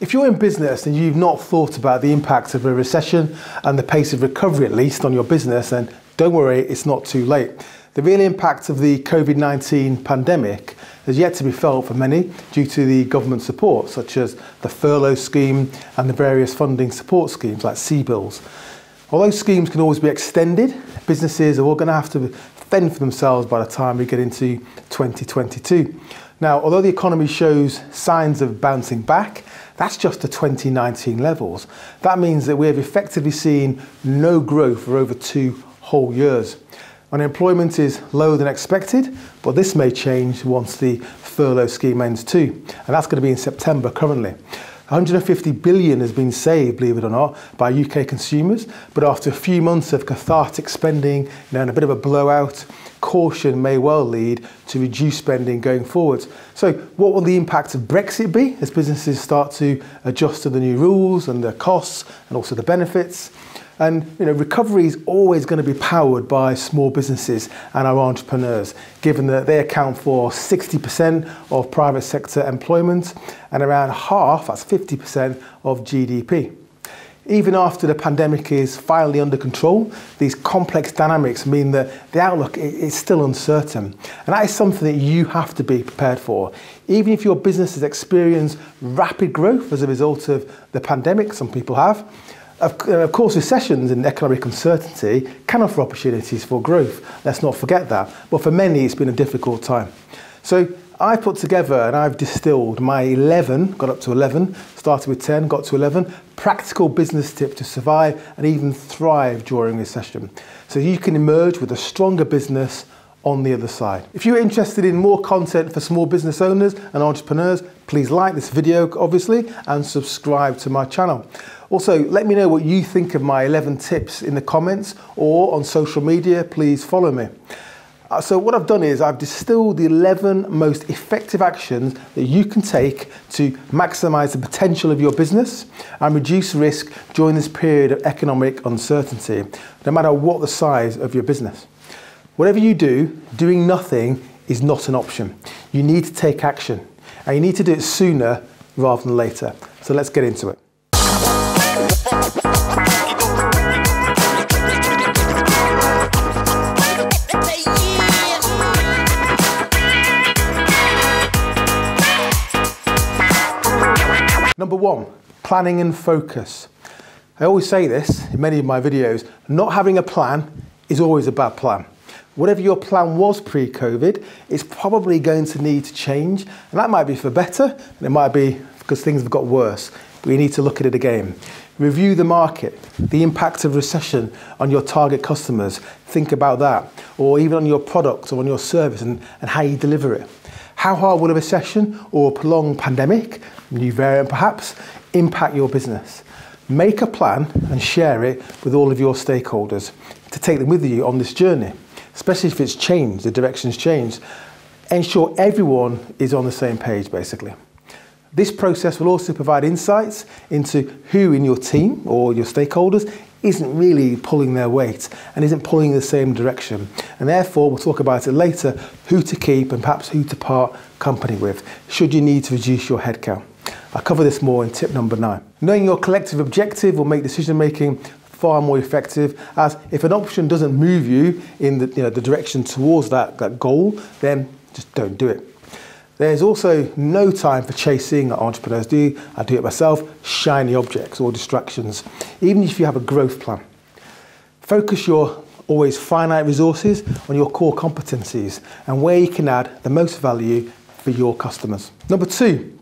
If you're in business and you've not thought about the impact of a recession and the pace of recovery, at least, on your business, then don't worry, it's not too late. The real impact of the COVID-19 pandemic has yet to be felt for many due to the government support, such as the furlough scheme and the various funding support schemes like CBILS. Although schemes can always be extended, businesses are all going to have to fend for themselves by the time we get into 2022. Now, although the economy shows signs of bouncing back, that's just the 2019 levels. That means that we have effectively seen no growth for over 2 whole years. Unemployment is lower than expected, but this may change once the furlough scheme ends too. And that's going to be in September currently. 150 billion has been saved, believe it or not, by UK consumers. But after a few months of cathartic spending, and a bit of a blowout, caution may well lead to reduced spending going forward. So what will the impact of Brexit be as businesses start to adjust to the new rules and the costs and also the benefits? And recovery is always going to be powered by small businesses and our entrepreneurs, given that they account for 60% of private sector employment and around half, that's 50%, of GDP. Even after the pandemic is finally under control, these complex dynamics mean that the outlook is still uncertain. And that is something that you have to be prepared for. Even if your business has experienced rapid growth as a result of the pandemic, some people have, of course, recessions and economic uncertainty can offer opportunities for growth. Let's not forget that. But for many, it's been a difficult time. So I've put together and I've distilled my 11, got up to 11, started with 10, got to 11, practical business tips to survive and even thrive during recession. So you can emerge with a stronger business on the other side. If you're interested in more content for small business owners and entrepreneurs, please like this video, obviously, and subscribe to my channel. Also, let me know what you think of my 11 tips in the comments or on social media. Please follow me. So what I've done is I've distilled the 11 most effective actions that you can take to maximize the potential of your business and reduce risk during this period of economic uncertainty, no matter what the size of your business. Whatever you do, doing nothing is not an option. You need to take action, and you need to do it sooner rather than later. So let's get into it. Number one, planning and focus. I always say this in many of my videos, not having a plan is always a bad plan. Whatever your plan was pre-COVID, it's probably going to need to change, and that might be for better, and it might be because things have got worse. We need to look at it again. Review the market, the impact of recession on your target customers. Think about that, or even on your product or on your service and how you deliver it. How hard will a recession or a prolonged pandemic, new variant perhaps, impact your business? Make a plan and share it with all of your stakeholders to take them with you on this journey, especially if it's changed, the direction's changed. Ensure everyone is on the same page, basically. This process will also provide insights into who in your team or your stakeholders isn't really pulling their weight and isn't pulling the same direction. And therefore, we'll talk about it later, who to keep and perhaps who to part company with, should you need to reduce your headcount. I'll cover this more in tip number 9. Knowing your collective objective will make decision-making far more effective, as if an option doesn't move you in the direction towards that goal, then just don't do it. There's also no time for chasing, like entrepreneurs do, I do it myself, shiny objects or distractions, even if you have a growth plan. Focus your always finite resources on your core competencies and where you can add the most value for your customers. Number 2,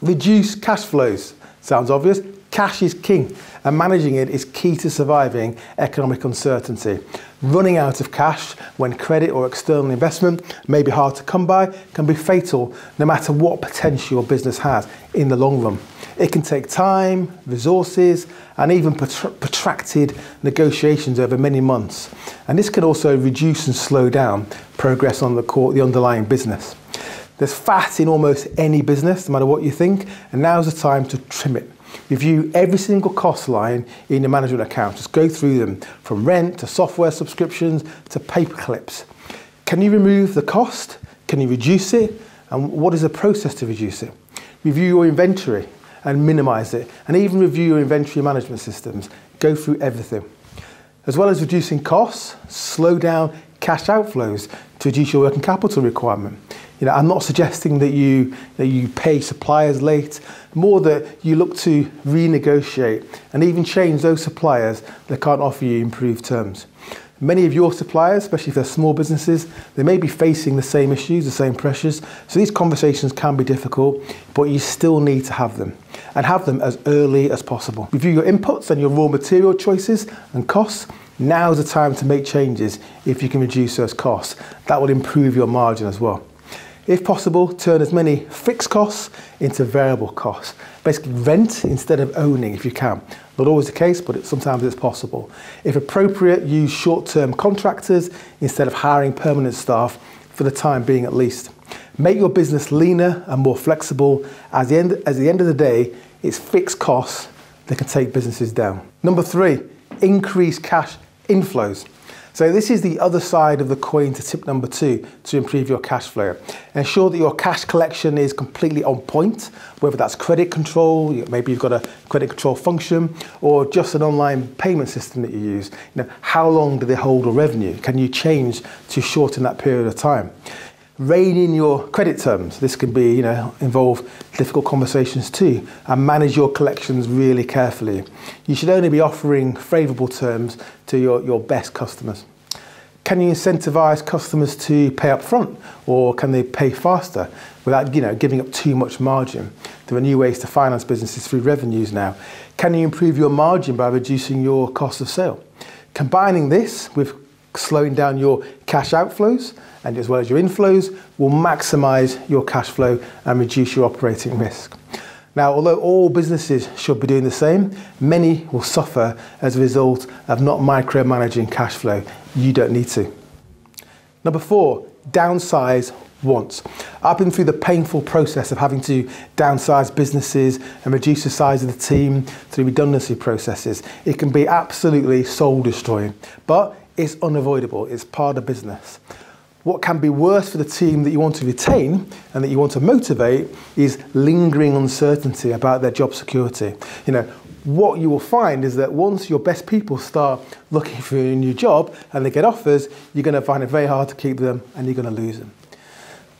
reduce cash flows. Sounds obvious, cash is king, and managing it is key to surviving economic uncertainty. Running out of cash when credit or external investment may be hard to come by can be fatal, no matter what potential your business has in the long run. It can take time, resources, and even protracted negotiations over many months. And this can also reduce and slow down progress on the underlying business. There's fat in almost any business, no matter what you think, and now's the time to trim it. Review every single cost line in your management account. Just go through them, from rent to software subscriptions to paper clips. Can you remove the cost? Can you reduce it? And what is the process to reduce it? Review your inventory and minimize it, and even review your inventory management systems. Go through everything. As well as reducing costs, slow down cash outflows to reduce your working capital requirement. You know, I'm not suggesting that you pay suppliers late, more that you look to renegotiate and even change those suppliers that can't offer you improved terms. Many of your suppliers, especially if they're small businesses, they may be facing the same issues, the same pressures. So these conversations can be difficult, but you still need to have them and have them as early as possible. Review your inputs and your raw material choices and costs. Now's the time to make changes if you can reduce those costs. That will improve your margin as well. If possible, turn as many fixed costs into variable costs. Basically rent instead of owning if you can. Not always the case, but sometimes it's possible. If appropriate, use short-term contractors instead of hiring permanent staff, for the time being at least. Make your business leaner and more flexible. At the end of the day, it's fixed costs that can take businesses down. Number three, increase cash inflows. So this is the other side of the coin to tip number two to improve your cash flow. Ensure that your cash collection is completely on point, whether that's credit control, maybe you've got a credit control function, or just an online payment system that you use. You know, how long do they hold a revenue? Can you change to shorten that period of time? Rein in your credit terms. This can be, you know, involve difficult conversations too, and manage your collections really carefully. You should only be offering favourable terms to your best customers. Can you incentivise customers to pay up front, or can they pay faster without, you know, giving up too much margin? There are new ways to finance businesses through revenues now. Can you improve your margin by reducing your cost of sale? Combining this with slowing down your cash outflows and as well as your inflows will maximise your cash flow and reduce your operating risk. Now, although all businesses should be doing the same, many will suffer as a result of not micromanaging cash flow. You don't need to. Number four, downsize once. I've been through the painful process of having to downsize businesses and reduce the size of the team through redundancy processes. It can be absolutely soul destroying, but it's unavoidable, it's part of business. What can be worse for the team that you want to retain and that you want to motivate is lingering uncertainty about their job security. You know, what you will find is that once your best people start looking for a new job and they get offers, you're going to find it very hard to keep them and you're going to lose them.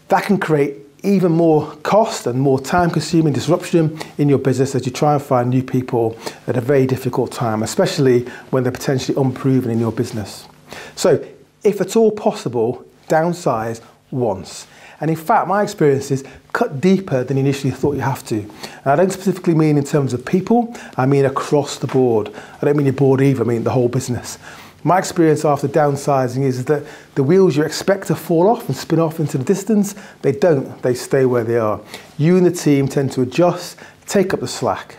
That can create even more cost and more time-consuming disruption in your business as you try and find new people at a very difficult time, especially when they're potentially unproven in your business. So, if at all possible, downsize once. And in fact, my experience is cut deeper than you initially thought you have to. And I don't specifically mean in terms of people, I mean across the board. I don't mean your board either, I mean the whole business. My experience after downsizing is that the wheels you expect to fall off and spin off into the distance, they don't, they stay where they are. You and the team tend to adjust, take up the slack.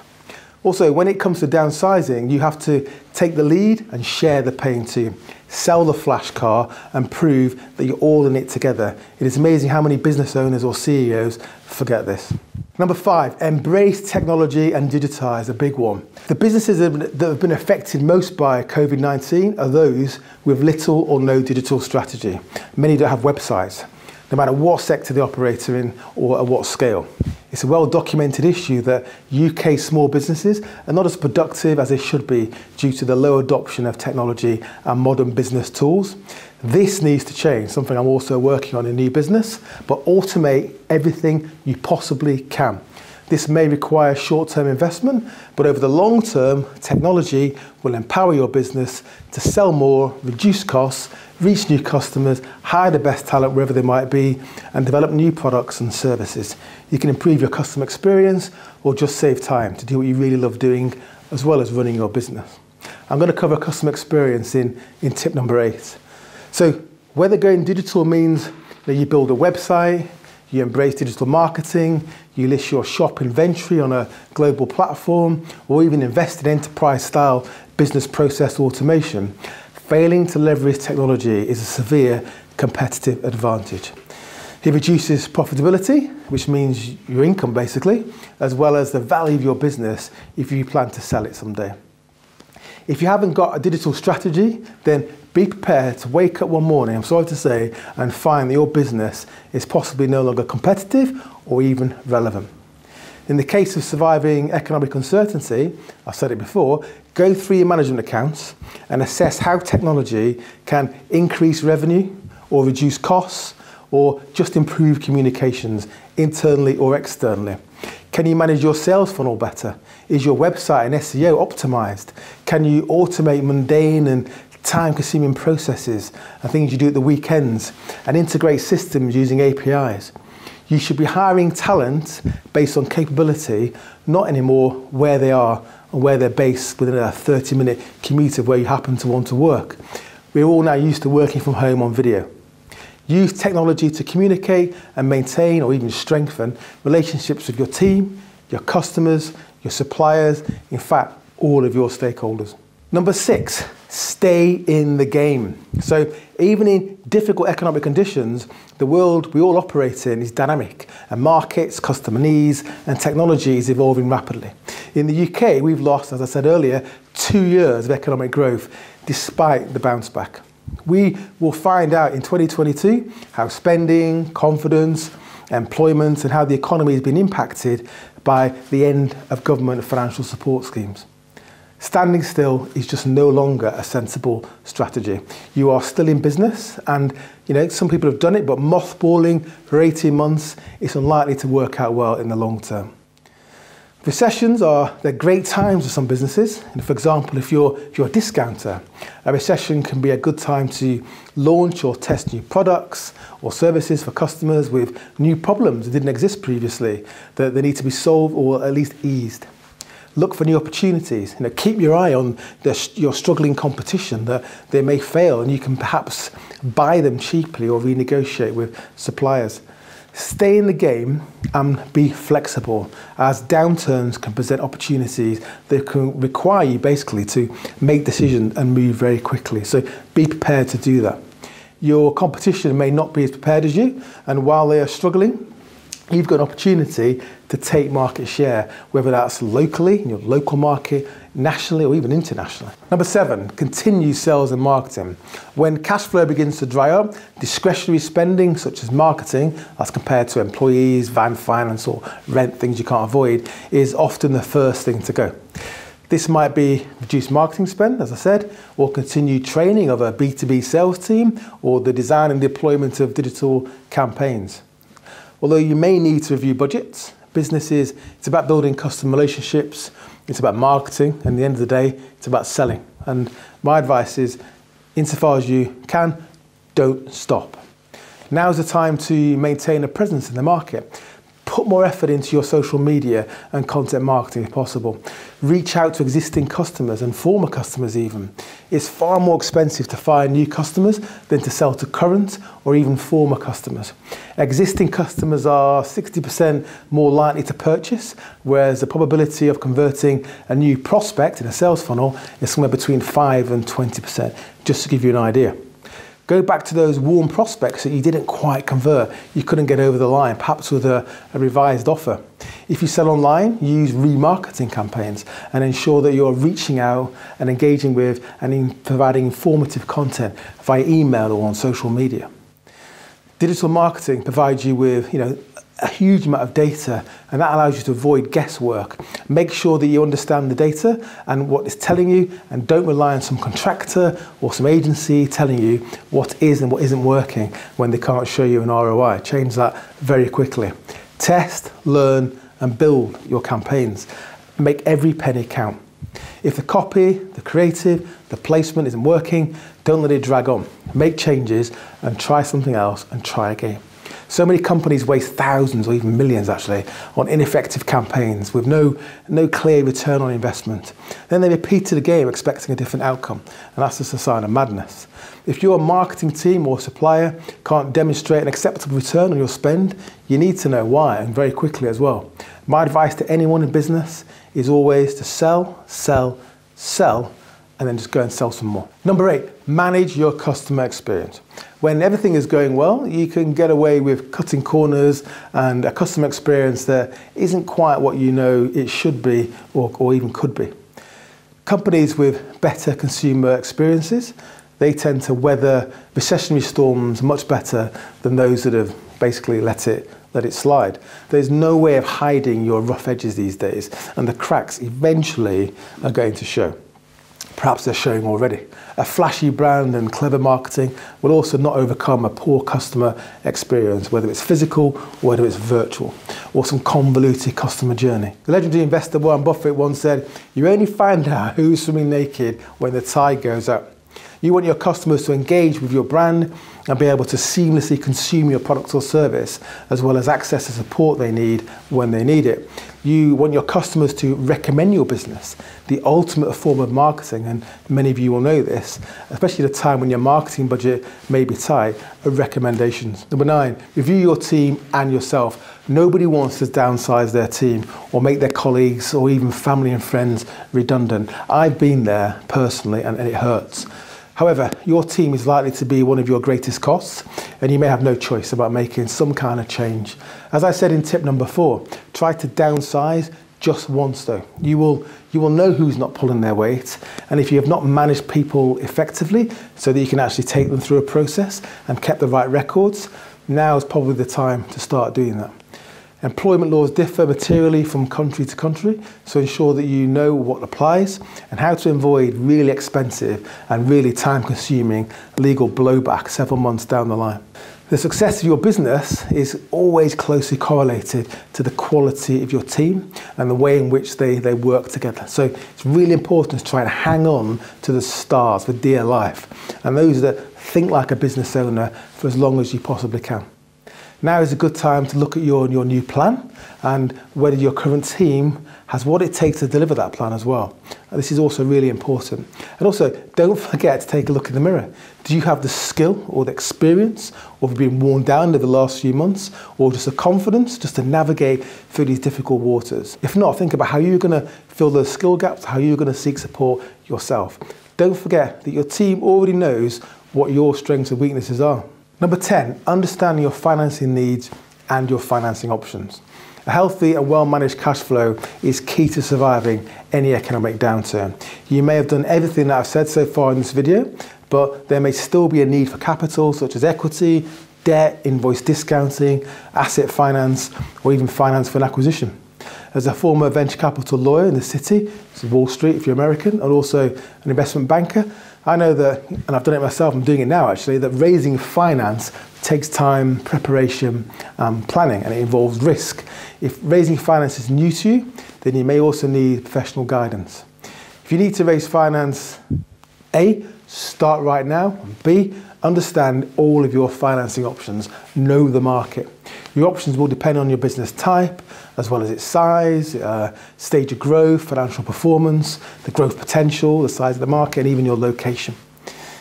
Also, when it comes to downsizing, you have to take the lead and share the pain too. Sell the flash car and prove that you're all in it together. It is amazing how many business owners or CEOs forget this. Number five, embrace technology and digitize, a big one. The businesses that have been affected most by COVID-19 are those with little or no digital strategy. Many don't have websites, no matter what sector they operate in or at what scale. It's a well-documented issue that UK small businesses are not as productive as they should be due to the low adoption of technology and modern business tools. This needs to change, something I'm also working on in new business, but automate everything you possibly can. This may require short-term investment, but over the long term, technology will empower your business to sell more, reduce costs, reach new customers, hire the best talent wherever they might be, and develop new products and services. You can improve your customer experience or just save time to do what you really love doing, as well as running your business. I'm going to cover customer experience in tip number eight. So whether going digital means that you build a website, you embrace digital marketing, you list your shop inventory on a global platform, or even invest in enterprise-style business process automation, failing to leverage technology is a severe competitive advantage. It reduces profitability, which means your income basically, as well as the value of your business if you plan to sell it someday. If you haven't got a digital strategy, then be prepared to wake up one morning, I'm sorry to say, and find that your business is possibly no longer competitive or even relevant. In the case of surviving economic uncertainty, I've said it before, go through your management accounts and assess how technology can increase revenue or reduce costs or just improve communications internally or externally. Can you manage your sales funnel better? Is your website and SEO optimized? Can you automate mundane and time-consuming processes and things you do at the weekends and integrate systems using APIs? You should be hiring talent based on capability, not anymore where they are and where they're based within a 30-minute commute of where you happen to want to work. We're all now used to working from home on video. Use technology to communicate and maintain or even strengthen relationships with your team, your customers, your suppliers, in fact, all of your stakeholders. Number six, stay in the game. So even in difficult economic conditions, the world we all operate in is dynamic, and markets, customer needs, and technology is evolving rapidly. In the UK, we've lost, as I said earlier, 2 years of economic growth despite the bounce back. We will find out in 2022 how spending, confidence, employment, and how the economy has been impacted by the end of government financial support schemes. Standing still is just no longer a sensible strategy. You are still in business, and you know some people have done it, but mothballing for 18 months is unlikely to work out well in the long term. Recessions are great times for some businesses. And for example, if you're a discounter, a recession can be a good time to launch or test new products or services for customers with new problems that didn't exist previously, that they need to be solved or at least eased. Look for new opportunities. You know, keep your eye on your struggling competition, that they may fail and you can perhaps buy them cheaply or renegotiate with suppliers. Stay in the game and be flexible, as downturns can present opportunities that can require you basically to make decisions and move very quickly. So be prepared to do that. Your competition may not be as prepared as you, and while they are struggling, you've got an opportunity to take market share, whether that's locally, in your local market, nationally, or even internationally. Number seven, continue sales and marketing. When cash flow begins to dry up, discretionary spending, such as marketing, as compared to employees, van finance, or rent, things you can't avoid, is often the first thing to go. This might be reduced marketing spend, as I said, or continued training of a B2B sales team, or the design and deployment of digital campaigns. Although you may need to review budgets, businesses, it's about building customer relationships, it's about marketing, and at the end of the day, it's about selling. And my advice is, insofar as you can, don't stop. Now's the time to maintain a presence in the market. Put more effort into your social media and content marketing if possible. Reach out to existing customers and former customers even. It's far more expensive to find new customers than to sell to current or even former customers. Existing customers are 60% more likely to purchase, whereas the probability of converting a new prospect in a sales funnel is somewhere between 5 and 20%, just to give you an idea. Go back to those warm prospects that you didn't quite convert, you couldn't get over the line, perhaps with a revised offer. If you sell online, use remarketing campaigns and ensure that you're reaching out and engaging with and providing informative content via email or on social media. Digital marketing provides you with, a huge amount of data, and that allows you to avoid guesswork. Make sure that you understand the data and what it's telling you, and don't rely on some contractor or some agency telling you what is and what isn't working when they can't show you an ROI. Change that very quickly. Test, learn, and build your campaigns. Make every penny count. If the copy, the creative, the placement isn't working, don't let it drag on. Make changes and try something else and try again. So many companies waste thousands or even millions actually on ineffective campaigns with no clear return on investment. Then they repeat the game expecting a different outcome, and that's just a sign of madness. If your marketing team or supplier can't demonstrate an acceptable return on your spend, you need to know why, and very quickly as well. My advice to anyone in business is always to sell, sell, sell, and then just go and sell some more. Number eight, manage your customer experience. When everything is going well, you can get away with cutting corners and a customer experience that isn't quite what you know it should be or even could be. Companies with better consumer experiences, they tend to weather recessionary storms much better than those that have basically let it let it slide. There's no way of hiding your rough edges these days, and the cracks eventually are going to show. Perhaps they're showing already. A flashy brand and clever marketing will also not overcome a poor customer experience, whether it's physical or whether it's virtual, or some convoluted customer journey. The legendary investor Warren Buffett once said, "You only find out who's swimming naked when the tide goes out." You want your customers to engage with your brand and be able to seamlessly consume your product or service, as well as access the support they need when they need it. You want your customers to recommend your business, the ultimate form of marketing, and many of you will know this, especially at a time when your marketing budget may be tight, are recommendations. Number 9, review your team and yourself. Nobody wants to downsize their team or make their colleagues or even family and friends redundant. I've been there personally, and it hurts. However, your team is likely to be one of your greatest costs, and you may have no choice about making some kind of change. As I said in tip number 4, try to downsize just once though. You will know who's not pulling their weight, and if you have not managed people effectively so that you can actually take them through a process and kept the right records, now is probably the time to start doing that. Employment laws differ materially from country to country, so ensure that you know what applies and how to avoid really expensive and really time-consuming legal blowback several months down the line. The success of your business is always closely correlated to the quality of your team and the way in which they work together. So it's really important to try and hang on to the stars for dear life, and those that think like a business owner for as long as you possibly can. Now is a good time to look at your new plan and whether your current team has what it takes to deliver that plan as well. And this is also really important. And also, don't forget to take a look in the mirror. Do you have the skill or the experience, or have you been worn down over the last few months, or just the confidence just to navigate through these difficult waters? If not, think about how you're going to fill those skill gaps, how you're going to seek support yourself. Don't forget that your team already knows what your strengths and weaknesses are. Number 10, understanding your financing needs and your financing options. A healthy and well-managed cash flow is key to surviving any economic downturn. You may have done everything that I've said so far in this video, but there may still be a need for capital such as equity, debt, invoice discounting, asset finance, or even finance for an acquisition. As a former venture capital lawyer in the city, it's Wall Street if you're American, and also an investment banker, I know that, and I've done it myself, I'm doing it now actually, that raising finance takes time, preparation, planning, and it involves risk. If raising finance is new to you, then you may also need professional guidance. If you need to raise finance, A, start right now, B, understand all of your financing options, know the market. Your options will depend on your business type, as well as its size, stage of growth, financial performance, the growth potential, the size of the market, and even your location.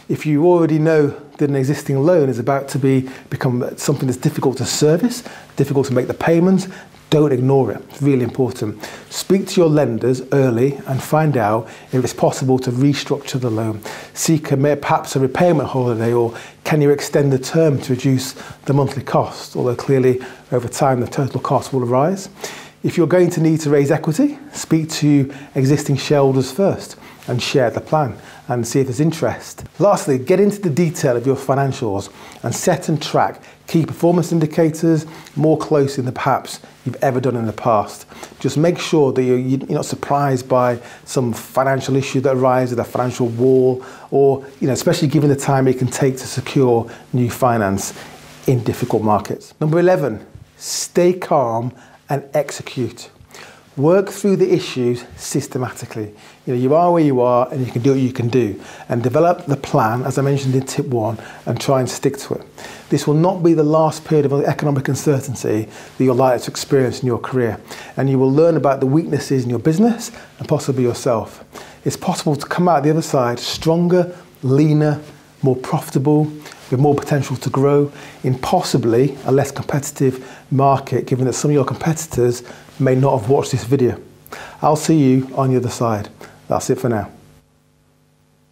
If you already know that an existing loan is about to become something that's difficult to service, difficult to make the payments, don't ignore it. It's really important. Speak to your lenders early and find out if it's possible to restructure the loan. Seek perhaps a repayment holiday, or can you extend the term to reduce the monthly cost? Although clearly over time the total cost will rise. If you're going to need to raise equity, speak to existing shareholders first and share the plan and see if there's interest. Lastly, get into the detail of your financials and set and track key performance indicators more closely than perhaps you've ever done in the past. Just make sure that you're not surprised by some financial issue that arises, a financial wall, or especially given the time it can take to secure new finance in difficult markets. Number 11, stay calm and execute. Work through the issues systematically. You are where you are, and you can do what you can do, and develop the plan, as I mentioned in tip 1, and try and stick to it. This will not be the last period of economic uncertainty that you're likely to experience in your career, and you will learn about the weaknesses in your business and possibly yourself. It's possible to come out the other side stronger, leaner, more profitable, with more potential to grow in possibly a less competitive market, given that some of your competitors may not have watched this video. I'll see you on the other side. That's it for now.